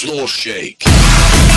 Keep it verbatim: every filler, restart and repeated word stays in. floor shake.